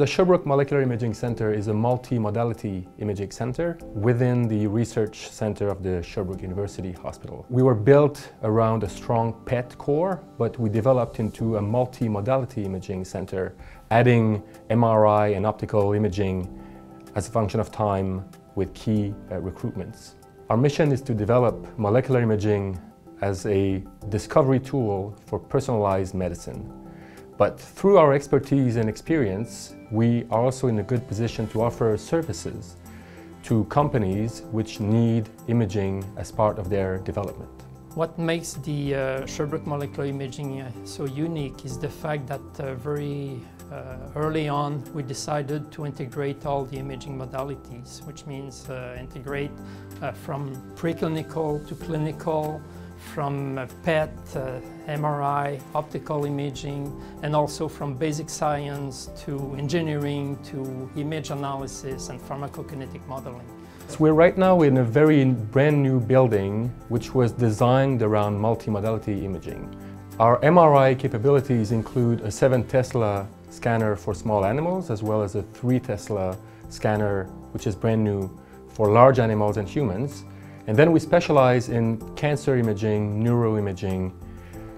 The Sherbrooke Molecular Imaging Center is a multi-modality imaging center within the research center of the Sherbrooke University Hospital. We were built around a strong PET core, but we developed into a multi-modality imaging center, adding MRI and optical imaging as a function of time with key recruitments. Our mission is to develop molecular imaging as a discovery tool for personalized medicine. But through our expertise and experience, we are also in a good position to offer services to companies which need imaging as part of their development. What makes the Sherbrooke Molecular Imaging so unique is the fact that very early on we decided to integrate all the imaging modalities, which means integrate from preclinical to clinical, from PET, MRI, optical imaging, and also from basic science to engineering to image analysis and pharmacokinetic modeling. So we're right now in a very brand new building which was designed around multimodality imaging. Our MRI capabilities include a 7 Tesla scanner for small animals as well as a 3 Tesla scanner, which is brand new, for large animals and humans. And then we specialize in cancer imaging, neuroimaging,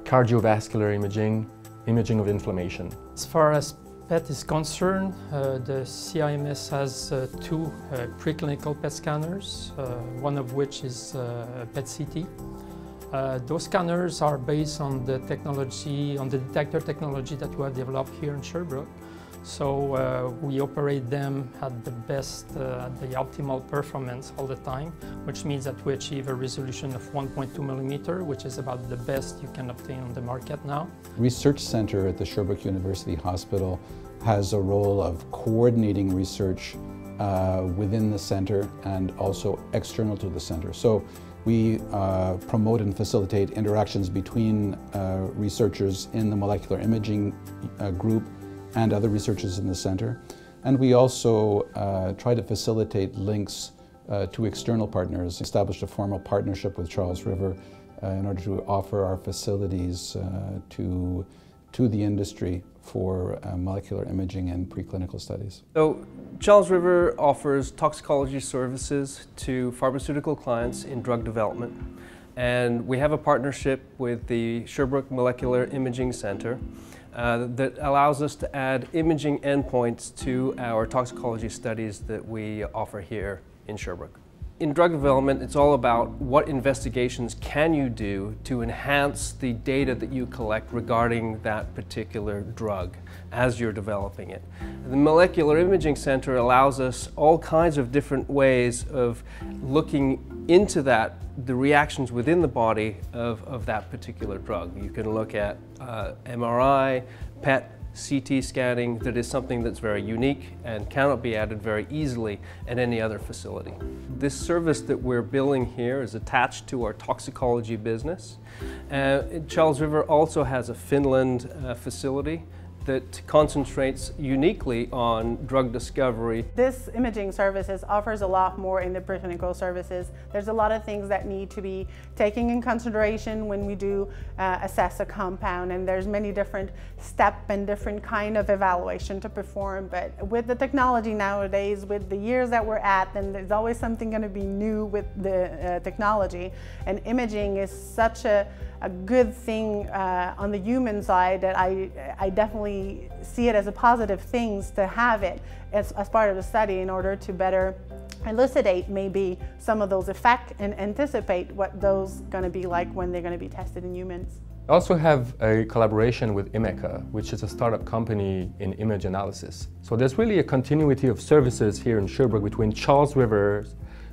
cardiovascular imaging, imaging of inflammation. As far as PET is concerned, the CIMS has two preclinical PET scanners, one of which is PET CT. Those scanners are based on the technology, on the detector technology that we have developed here in Sherbrooke. So we operate them at the best, the optimal performance all the time, which means that we achieve a resolution of 1.2 millimeter, which is about the best you can obtain on the market now. Research Center at the Sherbrooke University Hospital has a role of coordinating research within the center and also external to the center. So we promote and facilitate interactions between researchers in the molecular imaging group and other researchers in the center. And we also try to facilitate links to external partners. We established a formal partnership with Charles River in order to offer our facilities to the industry for molecular imaging and preclinical studies. So Charles River offers toxicology services to pharmaceutical clients in drug development. And we have a partnership with the Sherbrooke Molecular Imaging Center that allows us to add imaging endpoints to our toxicology studies that we offer here in Sherbrooke. In drug development, it's all about what investigations can you do to enhance the data that you collect regarding that particular drug as you're developing it. The Molecular Imaging Center allows us all kinds of different ways of looking into that, the reactions within the body of that particular drug. You can look at MRI, PET, CT scanning. That is something that's very unique and cannot be added very easily at any other facility. This service that we're billing here is attached to our toxicology business. Charles River also has a Finland facility that concentrates uniquely on drug discovery. This imaging services offers a lot more in the preclinical services. There's a lot of things that need to be taken in consideration when we do assess a compound, and there's many different steps and different kind of evaluation to perform. But with the technology nowadays, with the years that we're at, then there's always something going to be new with the technology. And imaging is such a good thing on the human side that I definitely see it as a positive thing to have it as part of the study in order to better elucidate maybe some of those effects and anticipate what those going to be like when they're going to be tested in humans. I also have a collaboration with IMECA, which is a startup company in image analysis. So there's really a continuity of services here in Sherbrooke between Charles River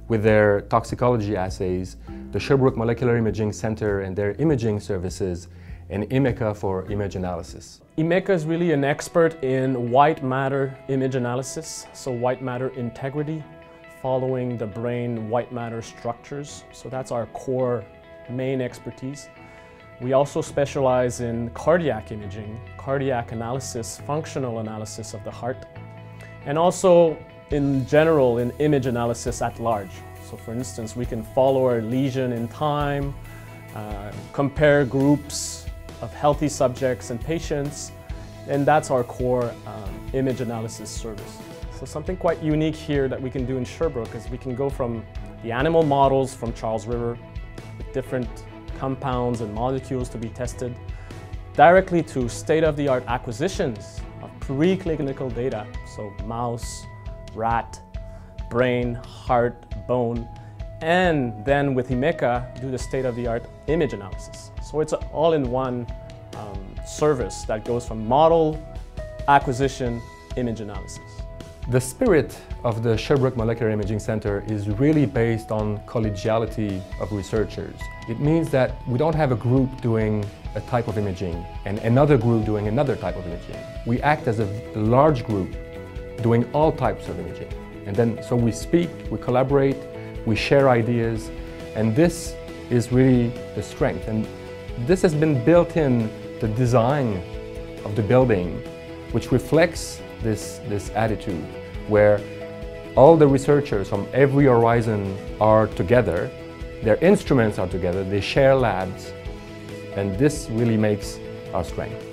with their toxicology assays, the Sherbrooke Molecular Imaging Center and their imaging services, and IMECA for image analysis. IMECA is really an expert in white matter image analysis, so white matter integrity, following the brain white matter structures. So that's our core main expertise. We also specialize in cardiac imaging, cardiac analysis, functional analysis of the heart, and also in general in image analysis at large. So for instance, we can follow a lesion in time, compare groups of healthy subjects and patients, And that's our core image analysis service. So something quite unique here that we can do in Sherbrooke is we can go from the animal models from Charles River with different compounds and molecules to be tested directly to state-of-the-art acquisitions of preclinical data, so mouse, rat, brain, heart, bone, and then with IMECA do the state-of-the-art image analysis. So it's an all-in-one service that goes from model, acquisition, image analysis. The spirit of the Sherbrooke Molecular Imaging Center is really based on collegiality of researchers. It means that we don't have a group doing a type of imaging and another group doing another type of imaging. We act as a large group doing all types of imaging. And then, so we speak, we collaborate, we share ideas, and this is really the strength. And this has been built in the design of the building, which reflects this attitude, where all the researchers from every horizon are together, their instruments are together, they share labs, and this really makes our strength.